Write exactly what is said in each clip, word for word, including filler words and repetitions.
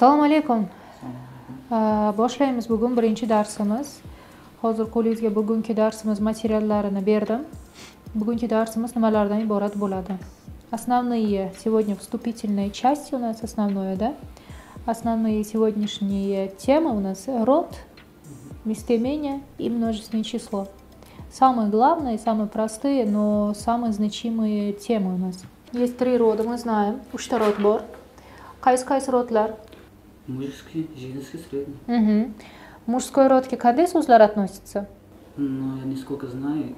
Assalomu alaykum. Boshlaymiz bugun birinchi darsimiz. Hozir qo'lingizga bugungi darsimiz materiallarini berdim. Bugungi darsimiz nimalardan iborat bo'ladi? Основные сегодня вступительная часть у нас основное, да? Основные сегодняшние темы у нас род, местоимение и множественное число. Самые главные, самые простые, но самые значимые темы у нас. Есть три рода, мы знаем. Uchta rod bor. Qaysi-qaysi родlar? Мужский, женский, средний. Угу. Мужской род к кандай so'zlar относится? Ну, я нисколько знаю.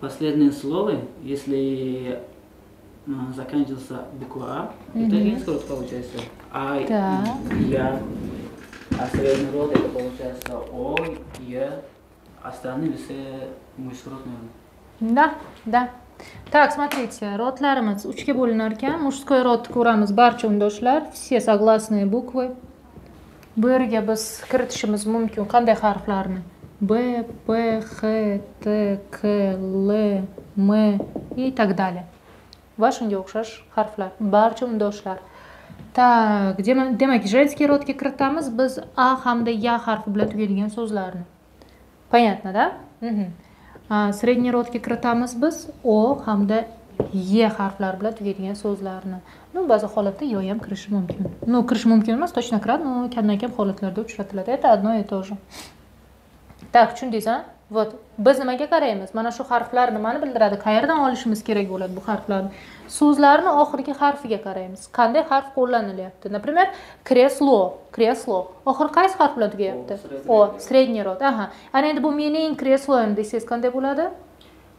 Последние слова, если заканчивается буква А, это женский род получается. А, Я. А средний род это получается О, Е. Остальные все мужской род, наверное. Да, да. Так, смотрите, родlarimiz uchga bo'linar ekan. Мужской род ko'ramiz barcha undoshlar, все согласные буквы. Birga biz kiritishimiz mumkin qanday harflarni? Б, П, Х, Т, К, Л, М и так далее. Va shunga o'xshash harflar, barcha undoshlar. Так, demak, женский родga kiritamiz biz A hamda Ya harfi bilan tugalgan so'zlarni. Понятно, да? Угу. Средний родga kiritamiz biz O hamda E harflar bilan tugalgan so'zlarni. Ну, ba'zi holatda yo ham kirishi mumkin. Ну, kirishi mumkin emas, точно kiradi, но kamdan-kam holatlarda uchratiladi. Это одно и то же. Так, tushundingizmi? Вот. Biz nimaga qaraymiz? Mana shu harflar nimani bildiradi? Qayerdan olishimiz kerak bo'ladi bu harflarni? So'zlarni oxirgi harfiga qaraymiz. Qanday harf qo'llanilyapti? Например, кресло, кресло. Oxir qaysi harf bilan tugayapti? O, средний род. Aha. Ana endi bu mening kresloim desangiz qanday bo'ladi?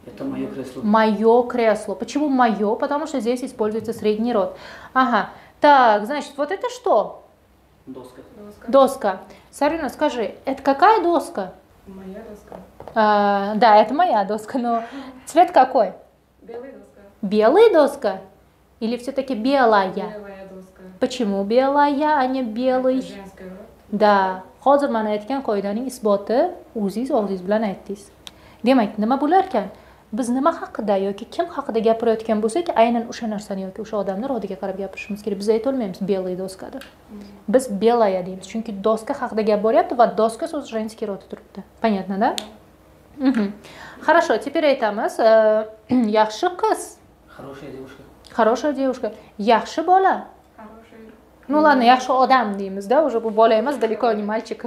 Это моё кресло. Моё кресло. Почему моё? Потому что здесь используется средний род. Ага. Так, значит, вот это что? Доска. Доска. Доска. Сарина, скажи, это какая доска? Моя доска. А, да, это моя доска, но цвет какой? Белая доска. Белая доска? Или все-таки белая? Белая доска. Почему белая, а не белый? Это женский род. Да. Hozir mana aytgan qoidaning isboti o'zingiz og'zingiz bilan aytdingiz. Demak, nima bo'lar ekan? Biz nima haqida yoki kim haqida gapirayotgan bo'lsak, aynan o'sha narsani yoki o'sha odamning rodiga qarab gapirishimiz kerak. Biz ayta olmaymiz белая доскаdir. Biz белая deymiz, chunki doska haqida gap boryapti va doska so'zi женский rod turibdi. Понятно, да? Угу. Хорошо, теперь айтамыз, yaxshi qiz. Хорошая девушка. Хорошая девушка. Yaxshi bola. Хороший. Ну ладно, yaxshi odam deymiz, да, уже bu bola emas, далеко не мальчик.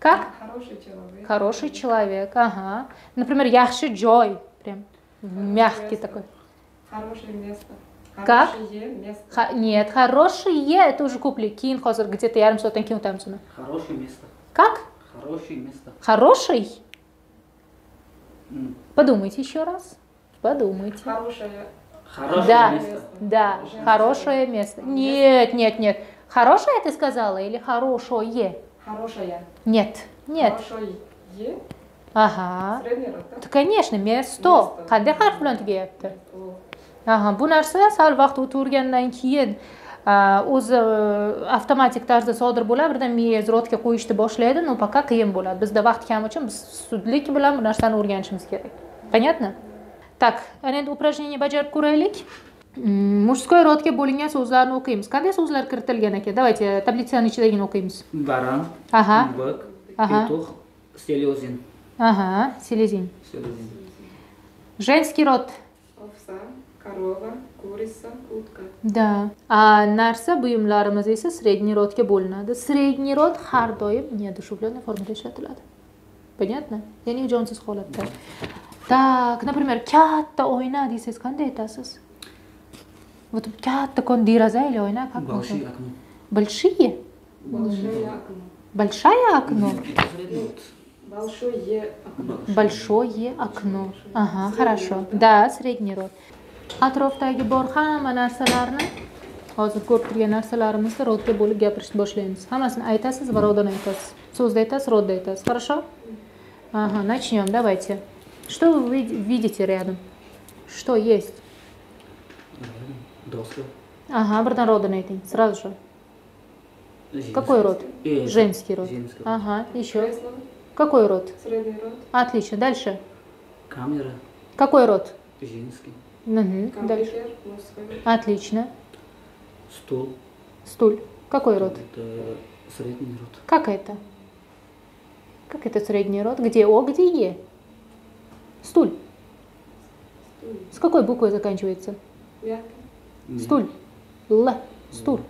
Как? Хороший человек. Хороший человек, ага. Например, yaxshi joy, прям мягкий такой. Хорошее место. Как? Хорошее место. Нет, хорошее это уже куплекин, хозер где-то ярым сотен кин там сюда. Хорошее место. Как? Хорошее место. Хороший? Подумайте еще раз. Подумайте. Хорошее. Хорошее да, место. Да, Женское. Хорошее место. Нет, нет, нет. Хорошее ты сказала или хорошее? Хорошее. Нет, нет. Хорошее. Ага. Средний род, да? Да, конечно, место. Qanday harf bilan tugayapti? Ага, bu narsa sal vaqt o'tgandan keyin o'zi avtomatik tarzda sodir bo'ladi, birdan miyangiz rodga qo'yishni boshlaydi, но пока qiyin bo'ladi. Bizda vaqt kam uchun biz sudlik bilan bu narsani o'rganishimiz kerak. Понятно? Так, ana endi упражнение bajarib ko'raylik. Мужской родga bo'lingan so'zlarni o'qiymiz. Qanday so'zlar kiritilgan ekan? Давайте таблицаning ichidagini o'qiymiz. Бара. Ага. Бык. Петух. Селезень. Ага, селезень. Селезень. Женский род. Овса. Корова, курица, утка. Да. А нарса buyumlarimiz esa средний родga bo'linadi. Средний род har doim неодушевленной формада ishlatiladi. Понятно? Ya'ni jonsiz holatda. Так, например, katta oyna deysiz, qanday aytasiz? Вот katta kon deraza или oyna как большие окно. Большие? Большое окно. Большое окно. Большое окно. Большое окно. Ага, хорошо. Да, средний род. Atrofdagi bor hamma narsalarni hozir ko'rib turgan narsalarimizni rodga bo'lib gapirishni boshlaymiz. Hammasini aytasiz va roddan aytasiz. So'zda aytasiz, rodda aytasiz. Хорошо? Ага, начнем. Давайте. Что вы видите рядом? Что есть? Доска. Ага, birdan roddan ayting. Сразу же. Какой род? Женский род. Ага, еще. Какой род? Средний род. Отлично. Дальше. Камера. Какой род? Женский. Угу. Дальше. Отлично. Стул. Стуль. Какой род? Это средний род. Как это? Как это средний род? Где О, где Е? Стуль. Стуль. С какой буквой заканчивается? Я. Стуль. Л. Стуль.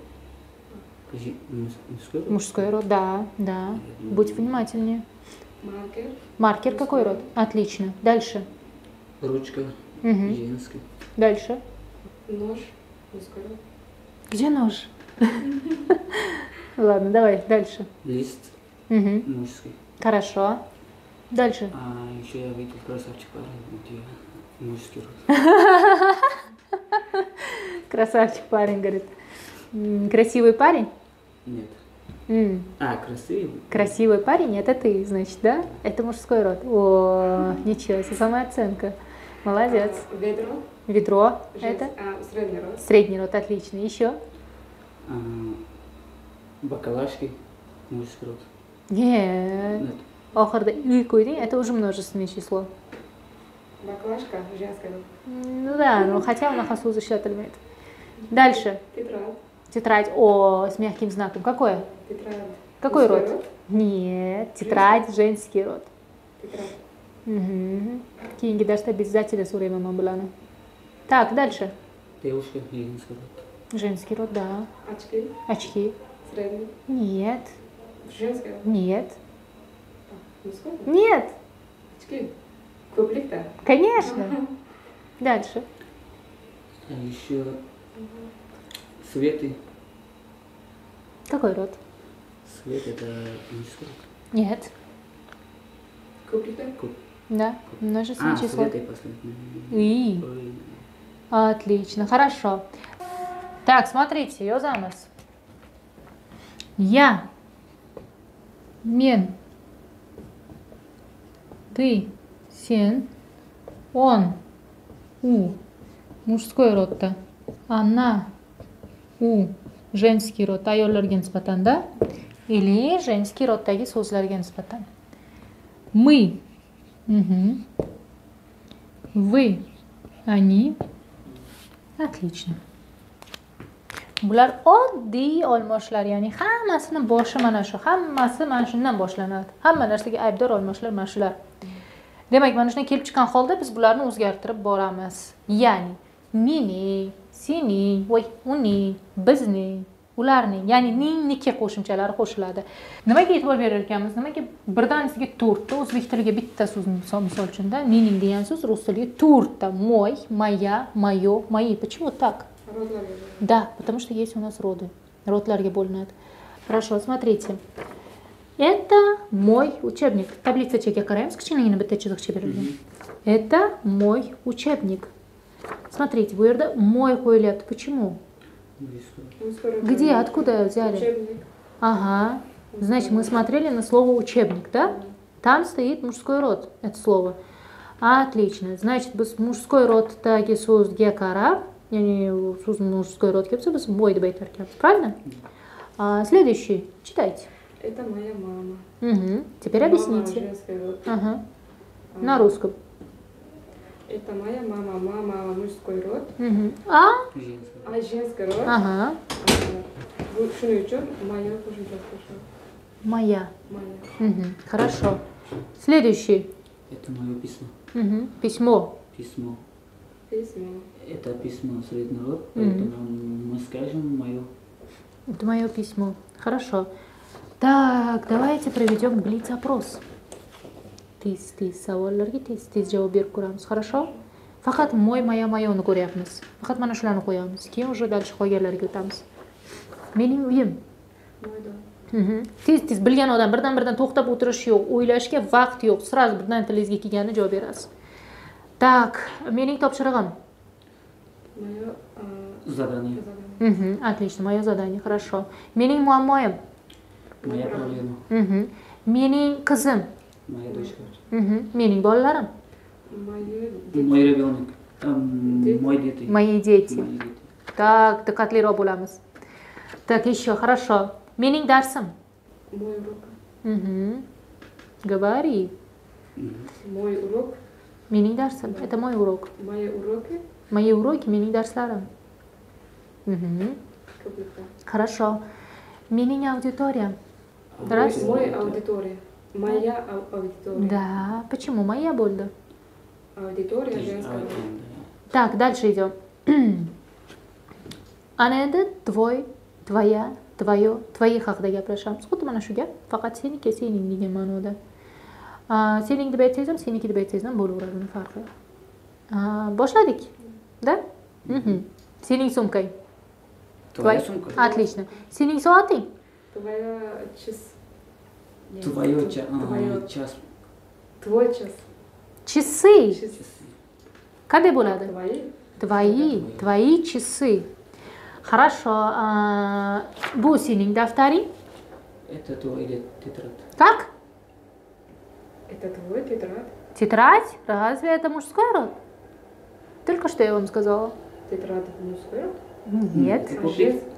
Мужской, Мужской род. род, да, да. Будь внимательнее. Маркер. Маркер какой род? Отлично. Дальше. Ручка. Угу. Женский. Дальше. Нож. Мужской род. Где нож? Ладно, давай дальше. Лист. Угу. Мужской. Хорошо. Дальше. А еще я видел красавчик парень, где мужский род. Красавчик парень, говорит. Красивый парень? Нет. Mm. А, красивый. Красивый парень, это ты, значит, да? Это мужской род. О, ничего себе, самооценка. Молодец. А, ведро. Ведро. Жизнь. Это? А, средний род. Средний род, отлично. Еще? А, бакалашки, мужской род. Нет. Нет. Охарда и кури, это уже множественное число. Баклажка, женский род. Ну да, ну хотя у нас хасу засчитали. Дальше. Тетрадь. Тетрадь. О, с мягким знаком. Какое? Тетрадь. Какой род? род? Нет, тетрадь, женский, женский род. Тетрадь. Угу. Кинги даже обязательно с уровнем амбулана. Так, дальше. Девушка, женский род. Женский род, да. Очки. Очки. Средний. Нет. Женский род? Нет. А, нет. Очки. Комплекта. Конечно. Ага. Дальше. А еще... Светы. Какой род? Свет это мужской род. Нет. Куплита? Куп. Да, множественное а, число. И. Отлично, хорошо. Так, смотрите, ее замыс. Я. Мен. Ты. Сен. Он. У. Мужской род-то. Она. У. Женский род. Айолларга ниспатан, да? Или женский род. Таги со'zlarga ниспатан. Мы. Угу. Вы. Они. Отлично. Булар оддий олмошлар. Яни хаммасини боши мана шу. Хаммаси мана шундан бошlanadi. Hamma narsaga aybdor olmoshlar mana shular. Demak, mana shundan kelib chiqqan holda biz bularni o'zgartirib boramiz. Ya'ni meni, seni, voy, uni, bizni, ularni, ya'ni ningniki qo'shimchalari qo'shiladi. Nimaga e'tibor berar ekanmiz? Nimaga birdanisiga to'rtta, o'zbek tiliga bitta so'z misol uchun-da, mening degan so'z rus tiliga to'rtta, moy, moya, moyo, мои. Почему так? Родlarga. Да, потому что есть у нас роды. Родlarga bo'linadi. Хорошо, смотрите. Это мой учебник. Таблица chekka qaraymiz, kichkinagina bitta chiziqcha berilgan. Это мой учебник. Смотрите, вы говорите, мой койлят. Почему? Где? Откуда взяли? Учебник. Ага. Значит, мы смотрели на слово учебник, да? Там стоит мужской род, это слово. Отлично. Значит, мужской род таги суз гекара. Я не суз мужской род кепсубас бой дебайтеркепс. Правильно? А, следующий. Читайте. Это моя мама. Угу. Теперь мама объясните. Ага. А. На русском. Это моя мама, мама мужской род. Угу. А? А женский род. Ага. Моя. Моя. Моя. Угу. Хорошо. Следующий. Это мое письмо. Угу. Письмо. Письмо. Письмо. Это письмо средний род, поэтому угу. мы скажем мое. Это мое письмо. Хорошо. Так, давайте проведем блиц-опрос. Тез, тез, savollarga tez, tez javob berib ko'ramiz. Хорошо? Faqat moy, moya, moyoni ko'ryapmiz. Faqat mana shularni qo'yamiz. Keyin уже дальше qolganlarga o'tamiz. Mening uyim. Tez-tez bilgan odam birdan-birdan to'xtab o'tirish yo'q, o'ylashga vaqt yo'q. Сразу birdan tilingizga kelganini javob berasiz. Так, mening topshirig'im. Moyo zadanie. Угу, отлично, moyo zadanie, хорошо. Mening muammoyim. Моя проблема. Угу. Mening qizim. Моя дочка. Менин балларам. Мой ребенок. Мои дети. Мои дети. Так, так как лиро буламыз. Так, еще, хорошо. Менин дарсам. Мой урок. Говори. Мой урок. Менин дарсам. Это мой урок. Мои уроки. Мои уроки менин дарсларам. Хорошо. Меня аудитория. Здравствуйте. Мой аудитория. Моя аудитория. Да. Почему? Моя больда. Аудитория женская. Так, дальше идем. Анеде твой, твоя, твое, твои хакда я прошу. Сколько мы нашли? Факат синики, синики не мануда. Синики дебетизм, синики дебетизм, болура не фархе. Бошадик, да? Синики сумкой. Твоя сумка. Отлично. Синики сааты. Твоя час. Твое час. Твой час. Часы. Когда была? Твои. Твои, твои часы. Хорошо. Бусининг, дафтари? Это твой тетрадь. Как? Это твой тетрадь. Тетрадь? Разве это мужской род? Только что я вам сказала. Тетрадь мужской род? Нет.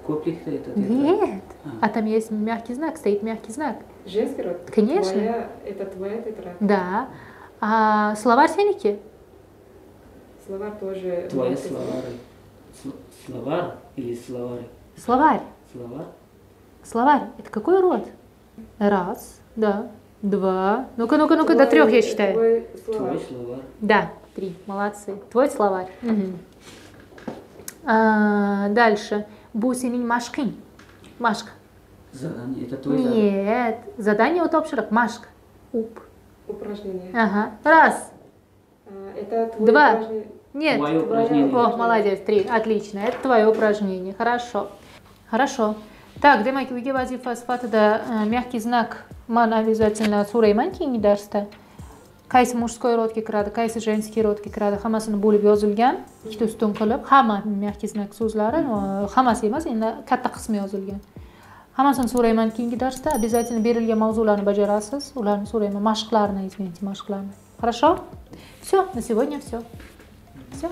Комплект это тетрадь? Нет. А там есть мягкий знак, стоит мягкий знак. Женский род? Конечно. Это твоя тетрадь? Да. А словарь синики? Словарь тоже... Твоя словарь. Словарь или словарь? Словарь. Словарь. Словарь. Это какой род? Раз, да, два. Ну-ка, ну-ка, ну-ка, до трех я считаю. Твой словарь. Да, три. Молодцы. Твой словарь. Угу. А, дальше. Бусинин машкин. Машка. Задание. Это твой задание? Нет. Задание от общерок. Машка. Уп. Упражнение. Ага. Раз. Это твой два. Упражнение. Нет. Твое упражнение. О, молодец, три. Отлично. Это твое упражнение. Хорошо. Хорошо. Так, демайки, выгибази фосфата, да, мягкий знак. Ман обязательно сурай манки не дарста. Кайсы мужской род кикрада, кайсы женский род кикрада. Хамасын булиб язылген. Икитустун кылып. Хама мягкий знак сузларын. Хамасы эмес, энди катта кысмы язылген. Хамасын сурайман кейинги дарста обязательно берилген мавзуларны бажарасыз. Уларны сурайман машқларына, извините, машқларына. Хорошо? Все, на сегодня все. Все.